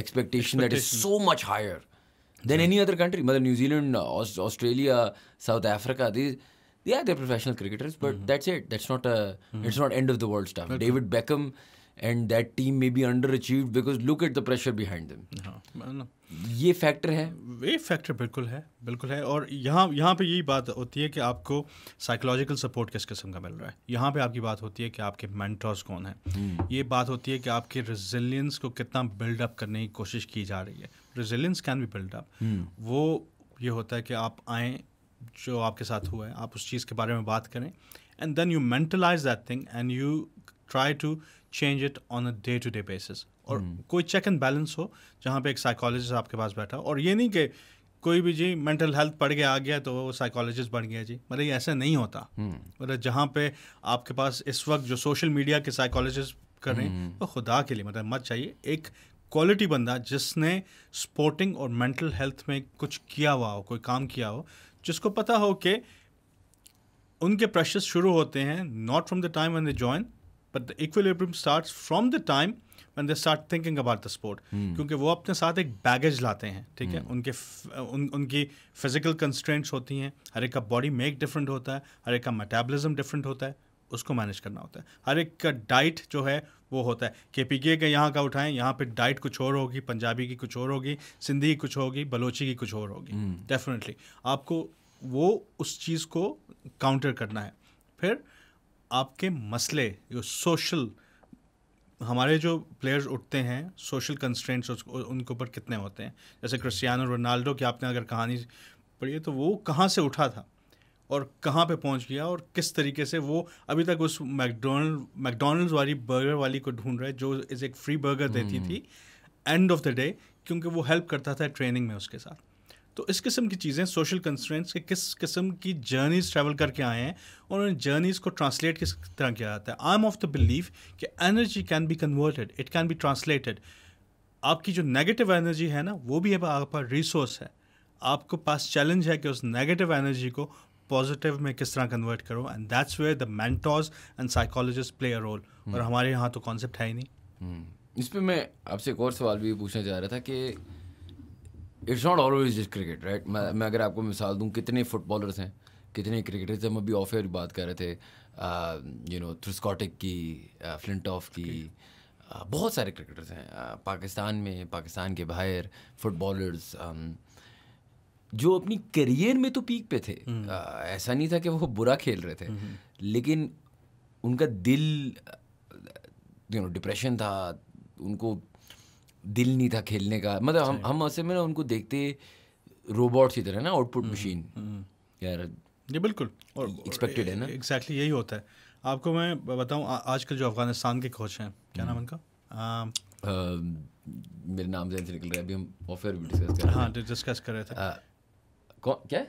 expectation that is so much higher than yeah. any other country. Mother New Zealand, Australia, South Africa, these, yeah, they're professional cricketers, but mm-hmm. that's it. That's not a, mm-hmm. it's not end of the world stuff. Okay. David Beckham and that team may be underachieved because look at the pressure behind them. हाँ, ये factor है. ये factor बिल्कुल है, बिल्कुल है. और यहाँ यहाँ पे यही बात होती है कि आपको psychological support किस किस्म का मिल रहा है. यहाँ पे आपकी बात होती है कि आपके mentors कौन हैं. ये बात होती है कि आपके resilience को कितना build up करने की कोशिश की जा रही है. Resilience can be built up. वो ये होता है कि आप आएँ, जो आपके साथ हुआ है आप उस चीज़ के बारे में बात करें, and then you mentalize that thing and you try to change it on a day to day basis. और hmm. कोई चेक एंड बैलेंस हो जहाँ पे एक साइकोलॉजिस्ट आपके पास बैठा, और ये नहीं कि कोई भी जी मेंटल हेल्थ पड़ गया आ गया तो वो साइकोलॉजिस्ट बन गया जी, मतलब ये ऐसा नहीं होता. hmm. मतलब जहाँ पे आपके पास इस वक्त जो सोशल मीडिया के साइकोलॉजिस्ट कर रहे हैं, hmm. तो खुदा के लिए मतलब मत चाहिए. एक क्वालिटी बंदा जिसने स्पोर्टिंग और मेंटल हेल्थ में कुछ किया हुआ हो, कोई काम किया हो, जिसको पता हो कि उनके प्रेशर्स शुरू होते हैं not from the time when they join, but the equilibrium starts from the time when they start thinking about the sport. क्योंकि वो अपने साथ एक बैगेज लाते हैं, ठीक है. उनके उन, उनकी फिजिकल कंस्ट्रेंट्स होती हैं, हर एक का बॉडी मेक डिफरेंट होता है, हर एक का मेटाबॉलिज्म डिफरेंट होता है, उसको मैनेज करना होता है. हर एक का डाइट जो है वो होता है, के पी के यहाँ का उठाएं, यहाँ पे डाइट कुछ और होगी, पंजाबी की कुछ और होगी, सिंधी की कुछ होगी, बलोची की कुछ और होगी. Definitely hmm. आपको वो उस चीज़ को काउंटर करना है. फिर आपके मसले जो सोशल, हमारे जो प्लेयर्स उठते हैं सोशल कंस्ट्रेंट्स उनके ऊपर कितने होते हैं. जैसे क्रिस्टियानो रोनाल्डो की आपने अगर कहानी पढ़ी है तो वो कहाँ से उठा था और कहाँ पे पहुँच गया, और किस तरीके से वो अभी तक उस मैकडोनल्ड मैकडोनल्ड्स वाली बर्गर वाली को ढूंढ रहा है जो इस एक फ्री बर्गर देती mm. थी एंड ऑफ द डे, क्योंकि वो हेल्प करता था ट्रेनिंग में उसके साथ. तो इस किस्म की चीज़ें सोशल कंस्ट्रेंट्स के किस किस्म की जर्नीज़ ट्रैवल करके आए हैं, और उन जर्नीज़ को ट्रांसलेट किस तरह किया जाता है. I am of the believe कि energy can be converted, it can be translated. आपकी जो नेगेटिव एनर्जी है ना, वो भी अब आपका रिसोर्स है. आपको पास चैलेंज है कि उस नेगेटिव एनर्जी को पॉजिटिव में किस तरह कन्वर्ट करो, and that's where the mentors and psychologist play a role. और हमारे यहाँ तो कॉन्सेप्ट है ही नहीं. hmm. इस पर मैं आपसे एक और सवाल भी पूछना चाह रहा था कि it's not always just cricket, right. मैं अगर आपको मिसाल दूं, कितने फुटबॉलर्स हैं, कितने क्रिकेटर्स हैं. हम अभी ऑफ एयर बात कर रहे थे, यू नो थ्रिस्कॉटिक की, फ्लिंटॉफ की, uh, बहुत सारे क्रिकेटर्स हैं uh, पाकिस्तान में, पाकिस्तान के बाहर फुटबॉलर्स um, जो अपनी करियर में तो पीक पे थे. uh, ऐसा नहीं था कि वो बुरा खेल रहे थे, लेकिन उनका दिल, यू नो, डिप्रेशन था, उनको दिल नहीं था खेलने का। मतलब हम हम ऐसे में ना उनको देखते रोबोट्स की तरह ना, आउटपुट मशीन यार। जी बिल्कुल, और एक्सपेक्टेड है ना, एग्जैक्टली यही होता है। आपको मैं बताऊं, आजकल जो अफगानिस्तान के कोच हैं, क्या नाम उनका, मेरे नाम से निकल रहा है अभी, हम ऑफर भी डिस्कस कर रहे थे। हाँ, डिस्कस कर रहे थे। कौन, क्या,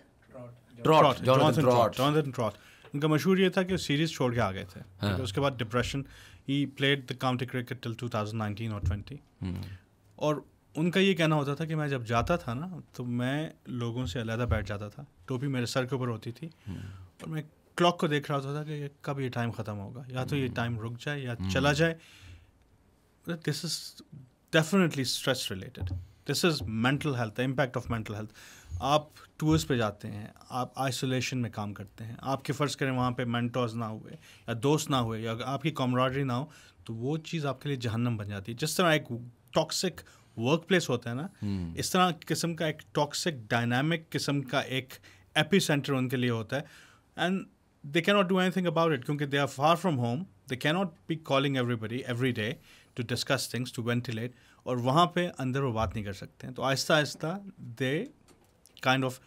Trott, Jonathan Trott, Jonathan Trott. उनका मशहूर ये था कि सीरीज़ छोड़ के आ गए थे, उसके बाद depression. He played the county cricket till two thousand nineteen और ट्वेंटी, और उनका ये कहना होता था कि मैं जब जाता था ना तो मैं लोगों से अलग बैठ जाता था, टोपी मेरे सर के ऊपर होती थी और मैं क्लॉक को देख रहा होता था कि कब ये टाइम ख़त्म होगा, या तो ये टाइम रुक जाए या चला जाए। This is definitely stress related, this is mental health, the impact of mental health. आप टूर्स पे जाते हैं, आप आइसोलेशन में काम करते हैं, आपके फ़र्ज़ करें वहाँ पे मेंटर्स ना हुए या दोस्त ना हुए या आपकी कॉमराडरी ना हो, तो वो चीज़ आपके लिए जहन्नम बन जाती है। जिस तरह एक टॉक्सिक वर्क प्लेस होता है ना, hmm. इस तरह किस्म का एक टॉक्सिक डायनामिक किस्म का एक एपी सेंटर उनके लिए होता है, and they can not do anything about it क्योंकि they are far from home. They can not be calling everybody every day to discuss things, to ventilate, और वहाँ पे अंदर वो बात नहीं कर सकते हैं। तो आहिस्ता आहिस्ता they kind of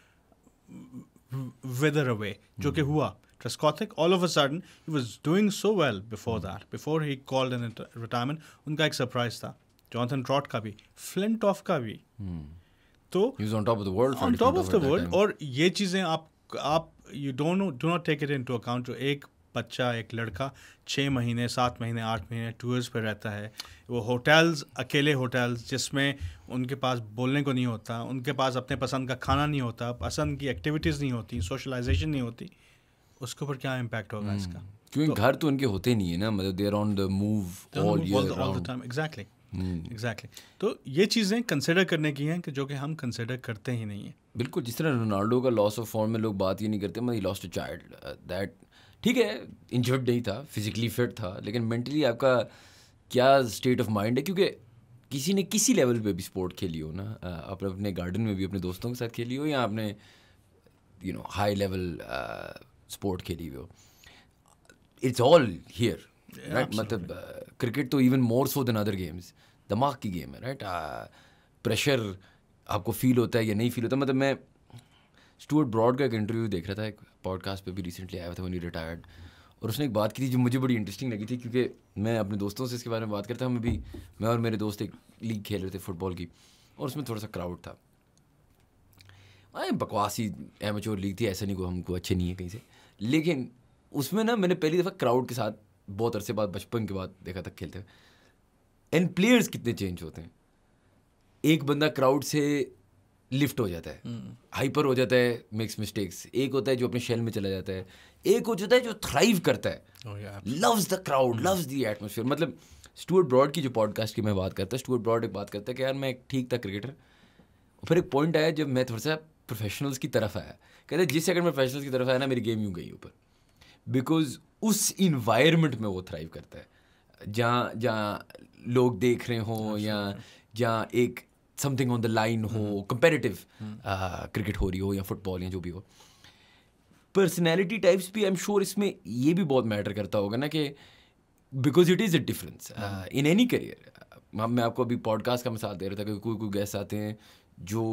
weather away, जो कि हुआ Trescothick. All of a sudden he was doing so well before that, before he called in retirement. उनका एक सरप्राइज था, जॉनथन ट्रॉट का भी, फ्लिंट ऑफ का भी, तो on top of the world, on top of the world. और ये चीज़ें आप आप you don't know, do not take it into account. जो एक बच्चा, एक लड़का छः महीने, सात महीने, आठ महीने टूर्स पे रहता है, वो होटल्स, अकेले होटल्स जिसमें उनके पास बोलने को नहीं होता, उनके पास अपने पसंद का खाना नहीं होता, पसंद की एक्टिविटीज़ नहीं होती, सोशलाइजेशन नहीं होती, उसके ऊपर क्या इम्पैक्ट होगा hmm. इसका, क्योंकि घर तो उनके होते नहीं है ना, मतलब they are on the move all year round. Exactly exactly hmm. exactly. तो ये चीज़ें कंसिडर करने की हैं कि जो कि हम कंसिडर करते ही नहीं हैं। बिल्कुल, जिस तरह रोनाल्डो का लॉस ऑफ फॉर्म में लोग बात ये नहीं करते, मतलब लॉस्ट अ चाइल्ड दैट, ठीक है, इंजर्ड नहीं था, फिजिकली फिट था, लेकिन मेंटली आपका क्या स्टेट ऑफ माइंड है, क्योंकि किसी ने किसी लेवल पे भी स्पोर्ट खेली हो ना, आप अपने गार्डन में भी अपने दोस्तों के साथ खेली हो या आपने you know high level sport खेली हुई हो, इट्स ऑल हियर राइट। मतलब क्रिकेट तो even more so than other games दिमाग की गेम है राइट। प्रेशर आपको फील होता है या नहीं फील होता। मतलब मैं स्टुअर्ट ब्रॉड का एक इंटरव्यू देख रहा था, एक पॉडकास्ट पे भी रिसेंटली आया था व्हेन ही रिटायर्ड, और उसने एक बात की थी जो मुझे बड़ी इंटरेस्टिंग लगी थी, क्योंकि मैं अपने दोस्तों से इसके बारे में बात करता था। हम भी, मैं और मेरे दोस्त एक लीग खेल रहे थे फुटबॉल की, और उसमें थोड़ा सा क्राउड था, बकवासी एमेच्योर लीग थी, ऐसा नहीं को हमको अच्छे नहीं है कहीं से, लेकिन उसमें ना मैंने पहली दफ़ा क्राउड के साथ बहुत अरसे बाद, बचपन के बाद देखा था खेलते हुए। एंड प्लेयर्स कितने चेंज होते हैं, एक बंदा क्राउड से लिफ्ट हो जाता है, हाइपर hmm. हो जाता है, मेक्स मिस्टेक्स, एक होता है जो अपने शेल में चला जाता है, एक हो जाता है जो थ्राइव करता है, loves the crowd, loves the atmosphere. मतलब स्टुअर्ट ब्रॉड की जो पॉडकास्ट की मैं बात करता, स्टुअर्ट ब्रॉड एक बात करता है कि यार मैं एक ठीक था क्रिकेटर, फिर एक पॉइंट आया जब मैं थोड़ा सा प्रोफेशनल्स की तरफ आया। कहते हैं जिस सेकंड मैं प्रोफेशनल्स की तरफ आया ना, मेरी गेम यूँ गई ऊपर, बिकॉज उस इन्वायरमेंट में वो थ्राइव करता है, जहाँ जहाँ लोग देख रहे हों या जहाँ एक समथिंग ऑन द लाइन हो, कंपेरेटिव क्रिकेट हो रही हो या फुटबॉल या जो भी हो। पर्सनैलिटी टाइप्स भी आई एम श्योर इसमें ये भी बहुत मैटर करता होगा ना, कि because it is a difference in any career. मैं आपको अभी पॉडकास्ट का मिसाल दे रहा था कि कोई कोई गेस्ट आते हैं जो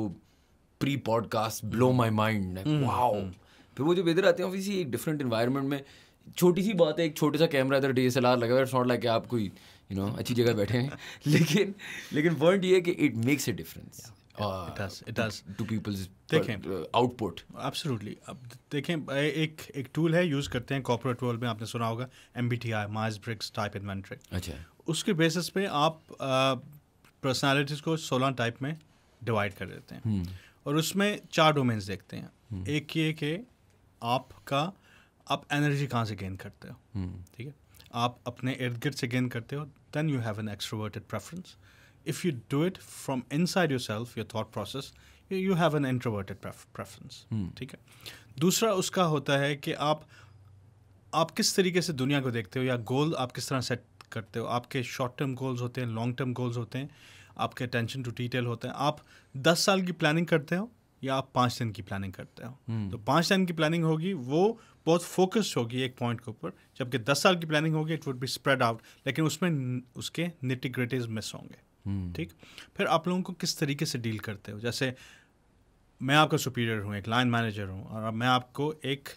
pre podcast blow my mind, wow, फिर वो जो इधर आते हैं ऑब्वियसली एक डिफरेंट इन्वायरमेंट में, छोटी सी बात है, एक छोटा सा कैमरा इधर डी एस एल आर लगा हुआ है, इट्स नॉट लाइक आप कोई यू नो अच्छी जगह बैठे हैं, लेकिन लेकिन पॉइंट ये है कि it makes a difference to people's output. Absolutely. अब देखें, एक एक टूल है, यूज़ करते हैं कॉर्पोरेट वर्ल्ड में, आपने सुना होगा M B T I, Myers Briggs type inventory. अच्छा, उसके बेसिस पे आप पर्सनैलिटीज़ को सोलह टाइप में डिवाइड कर देते हैं, और उसमें चार डोमेन्स देखते हैं। एक ये कि आपका आप एनर्जी कहाँ से गेन करते हो, ठीक है, आप अपने इर्द गिर्द से गेन करते हो, then you have an extroverted preference. If you do it from inside yourself, your thought process, you have an introverted preference, ठीक है। दूसरा उसका होता है कि आप आप किस तरीके से दुनिया को देखते हो, या गोल आप किस तरह सेट करते हो। आपके शॉर्ट टर्म गोल्स होते हैं, लॉन्ग टर्म गोल्स होते हैं, आपके अटेंशन टू डिटेल होते हैं। आप दस साल की प्लानिंग करते हो या आप पाँच दिन की प्लानिंग करते हो, तो पाँच दिन की प्लानिंग होगी वो बहुत फोकस्ड होगी एक पॉइंट के ऊपर, जबकि दस साल की प्लानिंग होगी it would be spread out, लेकिन उसमें उसके निटी ग्रिटीज मिस होंगे. ठीक, फिर आप लोगों को किस तरीके से डील करते हो, जैसे मैं आपका सुपीरियर हूँ, एक लाइन मैनेजर हूँ और मैं आपको एक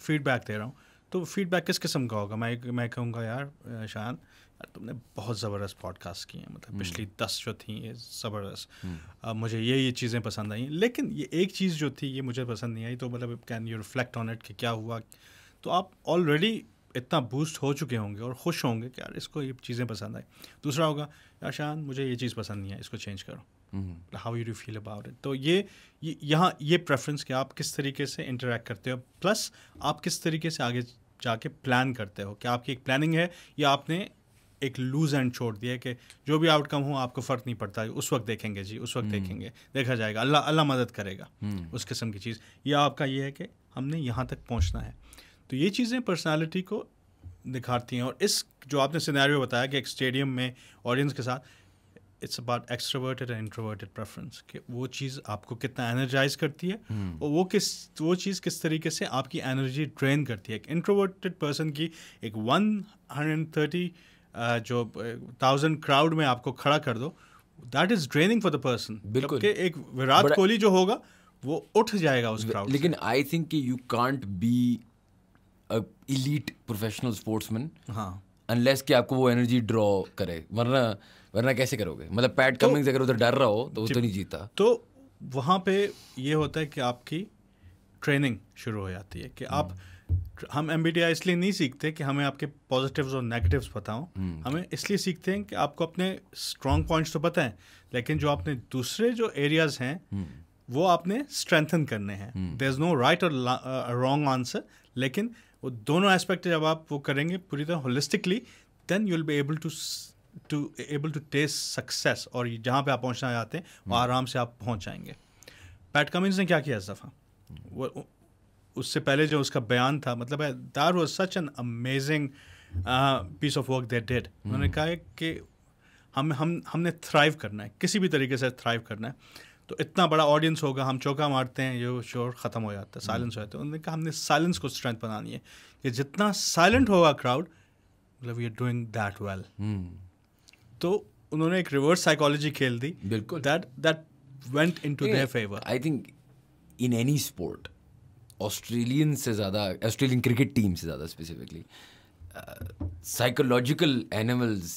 फीडबैक दे रहा हूँ, तो फीडबैक किस किस्म का होगा. मैं मैं कहूँगा यार शान, यार तुमने बहुत ज़बरदस्त पॉडकास्ट किए हैं, मतलब पिछली दस जो थी ये ज़बरदस्त, मुझे ये ये चीज़ें पसंद आई, लेकिन ये एक चीज़ जो थी ये मुझे पसंद नहीं आई, तो मतलब can you reflect on it कि क्या हुआ. तो आप ऑलरेडी इतना बूस्ट हो चुके होंगे और खुश होंगे कि यार इसको ये चीज़ें पसंद आई. दूसरा होगा यार शान मुझे ये चीज़ पसंद नहीं आई, इसको चेंज करो, how you do feel about it. तो ये यहाँ ये प्रेफरेंस कि आप किस तरीके से इंटरेक्ट करते हो, प्लस आप किस तरीके से आगे जाके प्लान करते हो, कि आपकी एक प्लानिंग है या आपने एक लूज एंड छोड़ दिया कि जो भी आउटकम हो आपको फ़र्क नहीं पड़ता, उस वक्त देखेंगे जी, उस वक्त देखेंगे, देखा जाएगा, अल्लाह अल्लाह मदद करेगा, उस किस्म की चीज़. या आपका ये है कि हमने यहाँ तक पहुँचना है. तो ये चीज़ें पर्सनालिटी को दिखाती हैं. और इस जो आपने सिनेरियो बताया कि एक स्टेडियम में ऑडियंस के साथ, it's about extroverted and introverted preference, कि वो चीज़ आपको कितना एनर्जाइज करती है hmm. और वो किस वो चीज़ किस तरीके से आपकी एनर्जी ड्रेन करती है. एक इंट्रोवर्टेड पर्सन की एक वन हंड्रेड एंड थर्टी जो थाउजेंड क्राउड में आपको खड़ा कर दो, that is draining for the person. बिल्कुल, एक विराट कोहली जो होगा वो उठ जाएगा उस क्राउड. लेकिन I think you can't be a elite professional sportsman हाँ अनलेस कि आपको वो एनर्जी ड्रॉ करे, वरना वरना कैसे करोगे. मतलब पैट कमिंग्स अगर उधर डर रहा हो तो वो तो नहीं जीता. तो वहाँ पे ये होता है कि आपकी ट्रेनिंग शुरू हो जाती है कि आप हम एमबीटीआई इसलिए नहीं सीखते कि हमें आपके पॉजिटिव्स और नेगेटिव्स पता हो, हमें इसलिए सीखते हैं कि आपको अपने स्ट्रॉन्ग पॉइंट्स तो पता हैं, लेकिन जो आपने दूसरे जो एरियाज़ हैं वो आपने स्ट्रेंथन करने हैं. देयर इज़ नो राइट और रॉन्ग आंसर, लेकिन वो दोनों एस्पेक्ट जब आप वो करेंगे पूरी तरह holistically, then you will be able to to able to test success, और जहाँ पे आप पहुँचना चाहते हैं वहाँ आराम से आप पहुँच जाएंगे. पैट कमिंस ने क्या किया इस दफ़ा, वो उससे पहले जो उसका बयान था, मतलब that was such an amazing piece of work they did. उन्होंने कहा कि हम हम हमने थ्राइव करना है, किसी भी तरीके से थ्राइव करना है. तो इतना बड़ा ऑडियंस होगा, हम चौका मारते हैं, ये शोर ख़त्म हो जाता है, साइलेंस हो जाता है. उन्होंने कहा हमने साइलेंस को स्ट्रेंथ बनानी है कि जितना साइलेंट होगा क्राउड, मतलब we are doing that well. तो उन्होंने एक रिवर्स साइकोलॉजी खेल दी, बिल्कुल, that that went into their favour. I think in any sport, Australian से ज़्यादा, ऑस्ट्रेलियन क्रिकेट टीम से ज़्यादा specifically, psychological animals,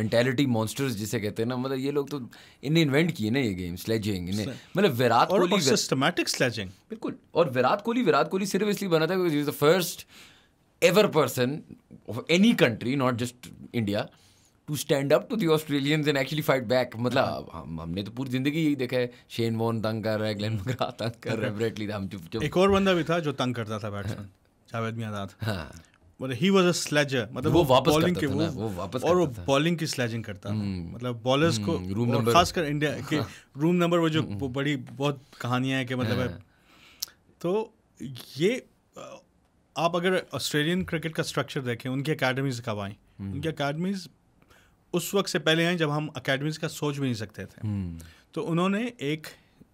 mentality monsters जिसे कहते हैं ना, मतलब ये लोग तो इन्हें इन्वेंट किए ना ये गेम, स्लेजिंग इन्हें, मतलब विराट कोहली सिस्टमैटिक स्लेजिंग, बिल्कुल. और विराट कोहली विराट कोहली सिर्फ इसलिए बना था because he is the first ever person of any country, not just India, to stand up to the Australians and actually fight back. मतलब हम हमने तो पूरी जिंदगी यही देखा है, शेन वॉर्न तंग कर रहा है, ग्लेन मैग्राथ तंग कर रहा है, ब्रेटली था, हम चुप. एक और बंदा भी था जो तंग करता था, बैट्समैन जावेद मियांदाद. हाँ, मतलब ही वाज अ स्लेजर, मतलब वो वापस करता था ना, वो वापस और वो बॉलिंग की स्लेजिंग करता था. मतलब बॉलर्स को, खासकर इंडिया के रूम नंबर, वो जो बड़ी बहुत कहानियाँ हैं कि मतलब. तो ये आप अगर ऑस्ट्रेलियन क्रिकेट का स्ट्रक्चर देखें, उनकी अकेडमीज़ कब आई, उनकी अकेडमीज़ उस वक्त से पहले आई जब हम अकेडमीज़ का सोच भी नहीं सकते थे. तो उन्होंने एक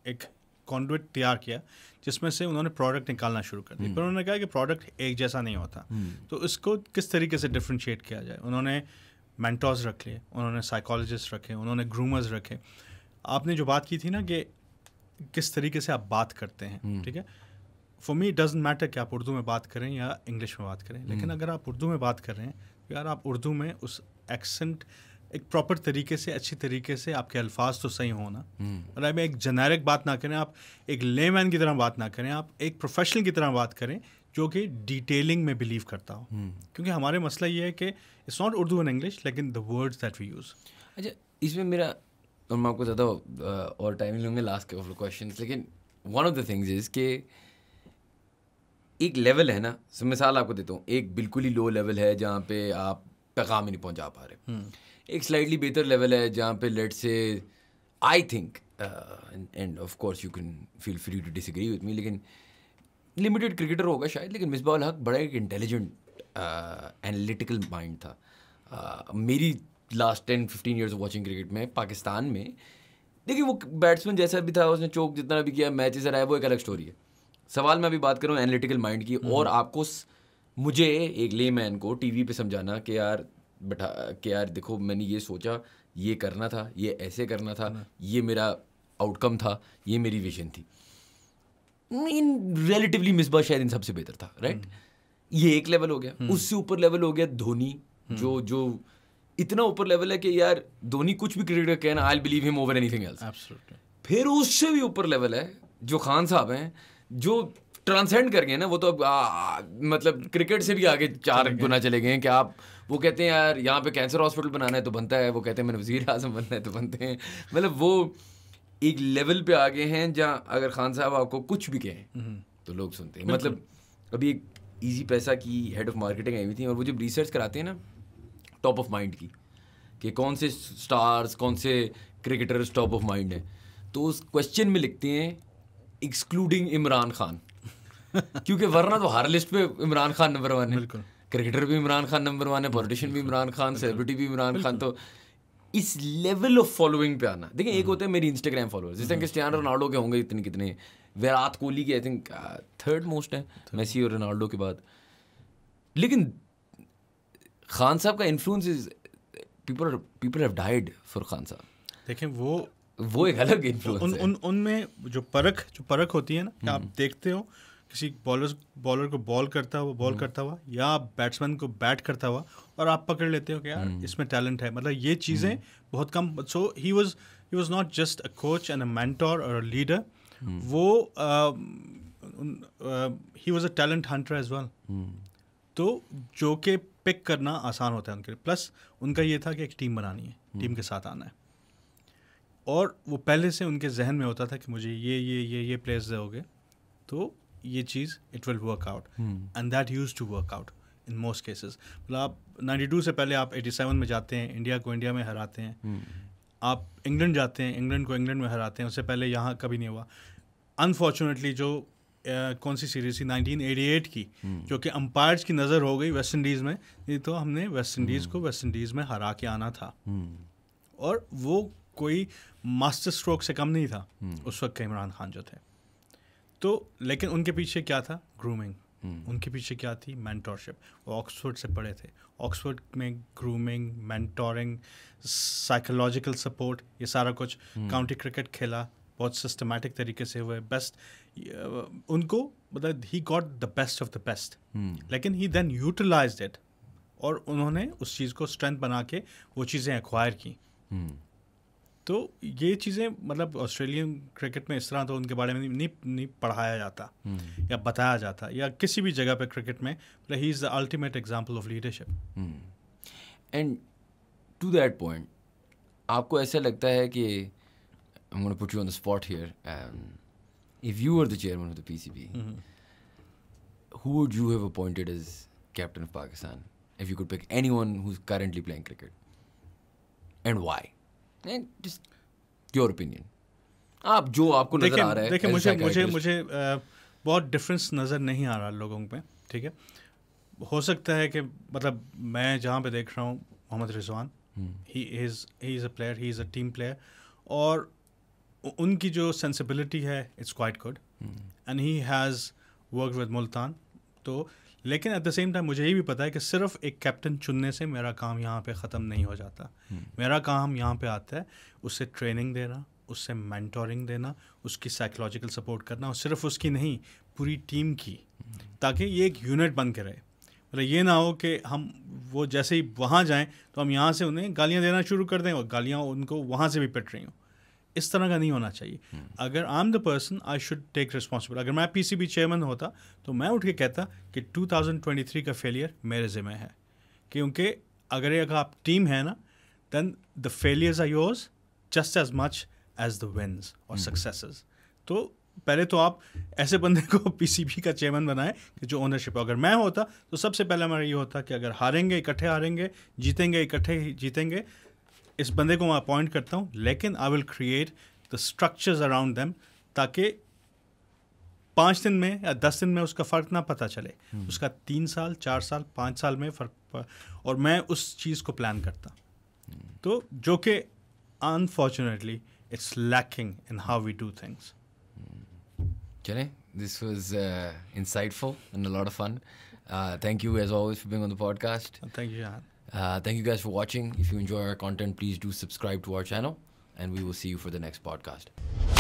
एक कॉन्डुइट तैयार किया जिसमें से उन्होंने प्रोडक्ट निकालना शुरू कर दिया, पर उन्होंने कहा कि प्रोडक्ट एक जैसा नहीं होता, तो इसको किस तरीके से डिफ्रेंशिएट किया जाए. उन्होंने मेंटोर्स रख लिए, उन्होंने साइकोलॉजिस्ट रखे, उन्होंने ग्रूमर्स रखे. आपने जो बात की थी ना कि किस तरीके से आप बात करते हैं, ठीक है, फॉर मी डजंट मैटर कि आप उर्दू में बात करें या इंग्लिश में बात करें, लेकिन अगर आप उर्दू में बात कर रहे हैं तो यार आप उर्दू में उस एक्सेंट एक प्रॉपर तरीके से, अच्छी तरीके से, आपके अल्फाज तो सही होना, और आप एक जेनेरिक बात ना करें, आप एक लेमैन की तरह बात ना करें, आप एक प्रोफेशनल की तरह बात करें जो कि डिटेलिंग में बिलीव करता हो. क्योंकि हमारे मसला ये है कि it's not Urdu and English, लेकिन the words that we use. अच्छा, इसमें मेरा, और मैं आपको ज़्यादा और टाइम नहीं लूँगा लास्ट के क्वेश्चन, लेकिन one of the things is कि एक लेवल है ना, मिसाल आपको देता हूँ, एक बिल्कुल ही लो लेवल है जहाँ पे आप पैगाम ही नहीं पहुँचा पा रहे, एक स्लाइडली बेहतर लेवल है जहाँ पे let's say I think, and of course you can feel free to disagree with me, लेकिन लिमिटेड क्रिकेटर होगा शायद, लेकिन मिसबाह-उल-हक बड़ा एक इंटेलिजेंट एनालिटिकल माइंड था. uh, मेरी last ten fifteen years of watching cricket में पाकिस्तान में देखिए वो बैट्समैन जैसा भी था, उसने चौक जितना भी किया, मैचेस हराए, वो एक अलग स्टोरी है। सवाल मैं अभी बात कर रहा हूँ एनालिटिकल माइंड की, और आपको मुझे एक लेमैन को टीवी पे समझाना कि यार बैठा कि यार देखो मैंने ये सोचा, ये करना था, ये ऐसे करना था, ये मेरा आउटकम था, ये मेरी विजन थी। इन रिलेटिवली मिसबा शायद इन सबसे बेहतर था, राइट। ये एक लेवल हो गया। उससे ऊपर लेवल हो गया धोनी, जो जो इतना ऊपर लेवल है कि यार धोनी कुछ भी क्रिकेट का कहना, I believe him over anything else. Absolutely. फिर उससे भी ऊपर लेवल है जो खान साहब हैं, जो ट्रांसेंड कर गए ना, वो तो अब आ, मतलब क्रिकेट से भी आगे चार गुना चले गए हैं कि आप वो कहते हैं यार यहाँ पे कैंसर हॉस्पिटल बनाना है तो बनता है, वो कहते हैं मैंने वजीर आजम बनना है तो बनते हैं। मतलब वो एक लेवल पे आगे हैं जहाँ अगर खान साहब आपको कुछ भी कहें तो लोग सुनते हैं। मतलब अभी एक ईजी पैसा की हेड ऑफ मार्केटिंग आई हुई थी, और वो जब रिसर्च कराते हैं ना टॉप ऑफ माइंड की कि कौन से स्टार्स, कौन से क्रिकेटर्स टॉप ऑफ माइंड हैं, तो उस क्वेश्चन में लिखते हैं एक्सक्लूडिंग इमरान खान क्योंकि वरना तो हर लिस्ट पे इमरान खान नंबर वन है, क्रिकेटर भी इमरान खान नंबर वन है, पॉलिटिशियन भी इमरान खान, सेलिब्रिटी भी इमरान खान। तो इस लेवल ऑफ फॉलोइंग पे आना, देखिए एक होते हैं मेरी इंस्टाग्राम फॉलोअर्स जिस तरह क्रिस्टियानो रोनाल्डो के होंगे इतने कितने, विराट कोहली के आई थिंक थर्ड मोस्ट है मेसी और रोनाल्डो के बाद, लेकिन खान साहब का influence is people people have died for Khan sahab. देखें वो वो एक अलग इन्फ्लुएंस उन, है उन उनमें जो परख जो परख होती है ना, कि आप देखते हो किसी बॉलर बॉलर को बॉल करता हुआ बॉल करता हुआ या बैट्समैन को बैट करता हुआ, और आप पकड़ लेते हो कि यार इसमें टैलेंट है। मतलब ये चीज़ें बहुत कम। So he was he was not just a coach and a mentor और अ लीडर, वो he was a talent hunter as well. तो जो के पिक करना आसान होता है उनके लिए, प्लस उनका ये था कि एक टीम बनानी है, टीम के साथ आना है, और वो पहले से उनके जहन में होता था कि मुझे ये ये ये ये प्लेयर्स दोगे तो ये चीज़ it will work out, and that used to work out in most cases. मतलब आप नाइन्टी टू से पहले आप एटी सेवन में जाते हैं, इंडिया को इंडिया में हराते हैं, hmm. आप इंग्लैंड जाते हैं, इंग्लैंड को इंग्लैंड में हराते हैं, उससे पहले यहाँ कभी नहीं हुआ। अनफॉर्चुनेटली जो Uh, कौन सी सीरीज थी नाइनटीन एटी एट की, hmm. जो कि अंपायर्स की नज़र हो गई वेस्ट इंडीज़ में, नहीं तो हमने वेस्ट इंडीज़ hmm. को वेस्ट इंडीज़ में हरा के आना था, hmm. और वो कोई मास्टर स्ट्रोक से कम नहीं था hmm. उस वक्त के इमरान खान जो थे। तो लेकिन उनके पीछे क्या था? ग्रूमिंग। hmm. उनके पीछे क्या थी? मेंटोरशिप। वो ऑक्सफोर्ड से पढ़े थे, ऑक्सफोर्ड में ग्रूमिंग, मेंटोरिंग, साइकोलॉजिकल सपोर्ट, ये सारा कुछ। hmm. काउंटी क्रिकेट खेला बहुत सिस्टमेटिक तरीके से हुए, बेस्ट उनको, मतलब he got the best of the best, लेकिन ही देन यूटिलाइज्ड इट, और उन्होंने उस चीज़ को स्ट्रेंथ बना के वो चीज़ें एक्वायर की। hmm. तो ये चीज़ें, मतलब ऑस्ट्रेलियन क्रिकेट में इस तरह तो उनके बारे में नहीं नहीं पढ़ाया जाता hmm. या बताया जाता, या किसी भी जगह पे क्रिकेट में, मतलब he is the ultimate example of leadership. And to that point आपको ऐसा लगता है कि I'm going to put you on the spot here. Um, if you were the chairman of the P C B, mm-hmm. who would you have appointed as captain of Pakistan? If you could pick anyone who's currently playing cricket, and why? And just your opinion. आप जो आपको नजर आ रहा है। देखिए मुझे मुझे मुझे बहुत difference नजर नहीं आ रहा लोगों में, ठीक है? हो सकता है कि मतलब मैं जहाँ पे देख रहा हूँ Mohammad Rizwan, he is he is a player, he is a team player, और उनकी जो सेंसिबिलिटी है it's quite good, and he has work with Multan. तो लेकिन एट द सेम टाइम मुझे ये भी पता है कि सिर्फ एक कैप्टन चुनने से मेरा काम यहाँ पे ख़त्म नहीं हो जाता। hmm. मेरा काम यहाँ पे आता है उससे ट्रेनिंग देना, उससे मेंटोरिंग देना, उसकी साइकोलॉजिकल सपोर्ट करना, और सिर्फ उसकी नहीं पूरी टीम की, hmm. ताकि ये एक यूनिट बन के रहे। मतलब ये ना हो कि हम वो जैसे ही वहाँ जाएँ तो हम यहाँ से उन्हें गालियाँ देना शुरू कर दें और गालियाँ उनको वहाँ से भी पिट रही हों। इस तरह का नहीं होना चाहिए। hmm. अगर I am the person, I should take responsibility. अगर मैं पीसीबी चेयरमैन होता तो मैं उठ के कहता कि टू थाउजेंड ट्वेंटी थ्री का फेलियर मेरे ज़िम्मे है, क्योंकि अगर एक आप टीम है ना, then the failures are yours just as much as the wins और सक्सेसेस। तो पहले तो आप ऐसे बंदे को पीसीबी का चेयरमैन बनाएं कि जो ओनरशिप है। अगर मैं होता तो सबसे पहला मेरा ये होता कि अगर हारेंगे इकट्ठे हारेंगे, जीतेंगे इकट्ठे जीतेंगे, इस बंदे को मैं अपॉइंट करता हूँ, लेकिन I will create the structures around them, ताकि पाँच दिन में या दस दिन में उसका फ़र्क ना पता चले, hmm. उसका तीन साल चार साल पाँच साल में फ़र्क, और मैं उस चीज़ को प्लान करता। hmm. तो जो कि unfortunately, it's lacking in how we do things. Chale, this was uh, insightful and a lot of fun. Uh, thank you, as always, for being on the podcast. Thank you, Jahan. Uh, thank you guys for watching. If you enjoy our content, please do subscribe to our channel, and we will see you for the next podcast.